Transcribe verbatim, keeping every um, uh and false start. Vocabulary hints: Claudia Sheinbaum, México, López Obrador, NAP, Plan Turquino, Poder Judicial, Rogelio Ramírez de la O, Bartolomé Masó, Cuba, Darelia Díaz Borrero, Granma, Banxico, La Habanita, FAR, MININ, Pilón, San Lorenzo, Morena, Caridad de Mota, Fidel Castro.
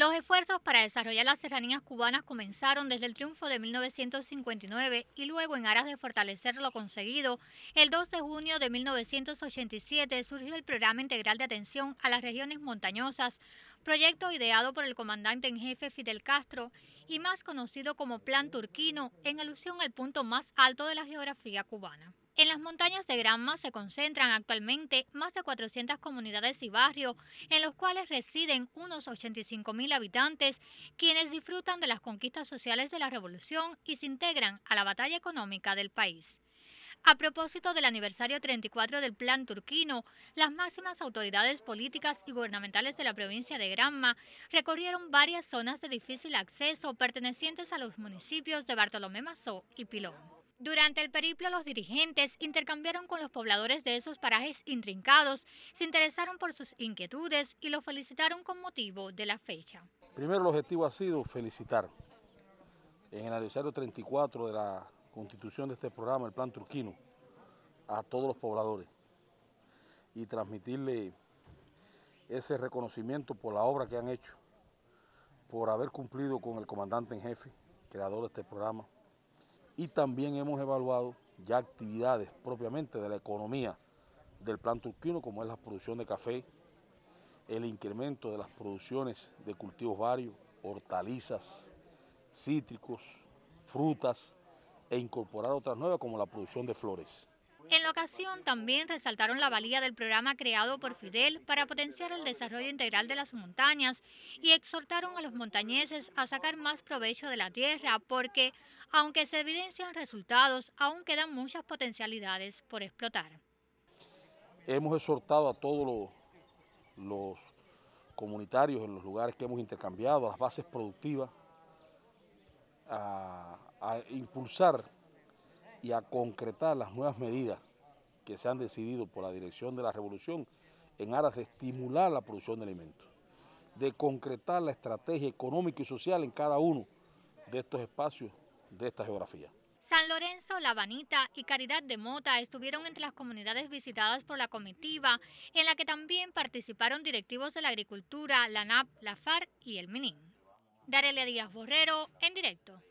Los esfuerzos para desarrollar las serranías cubanas comenzaron desde el triunfo de mil novecientos cincuenta y nueve y luego, en aras de fortalecer lo conseguido, el dos de junio de mil novecientos ochenta y siete surgió el Programa Integral de Atención a las Regiones Montañosas, proyecto ideado por el comandante en jefe Fidel Castro y más conocido como Plan Turquino, en alusión al punto más alto de la geografía cubana. En las montañas de Granma se concentran actualmente más de cuatrocientas comunidades y barrios, en los cuales residen unos ochenta y cinco mil habitantes, quienes disfrutan de las conquistas sociales de la Revolución y se integran a la batalla económica del país. A propósito del aniversario treinta y cuatro del Plan Turquino, las máximas autoridades políticas y gubernamentales de la provincia de Granma recorrieron varias zonas de difícil acceso pertenecientes a los municipios de Bartolomé Masó y Pilón. Durante el periplo, los dirigentes intercambiaron con los pobladores de esos parajes intrincados, se interesaron por sus inquietudes y los felicitaron con motivo de la fecha. Primero, el objetivo ha sido felicitar en el aniversario treinta y cuatro de la constitución de este programa, el Plan Turquino, a todos los pobladores y transmitirle ese reconocimiento por la obra que han hecho, por haber cumplido con el comandante en jefe, creador de este programa. Y también hemos evaluado ya actividades propiamente de la economía del Plan Turquino, como es la producción de café, el incremento de las producciones de cultivos varios, hortalizas, cítricos, frutas, e incorporar otras nuevas como la producción de flores. En la ocasión también resaltaron la valía del programa creado por Fidel para potenciar el desarrollo integral de las montañas y exhortaron a los montañeses a sacar más provecho de la tierra porque, aunque se evidencian resultados, aún quedan muchas potencialidades por explotar. Hemos exhortado a todos los, los comunitarios en los lugares que hemos intercambiado, a las bases productivas, a, a impulsar y a concretar las nuevas medidas que se han decidido por la dirección de la Revolución en aras de estimular la producción de alimentos, de concretar la estrategia económica y social en cada uno de estos espacios de esta geografía. San Lorenzo, La Habanita y Caridad de Mota estuvieron entre las comunidades visitadas por la comitiva, en la que también participaron directivos de la agricultura, la N A P, la F A R y el MININ. Darelia Díaz Borrero, en directo.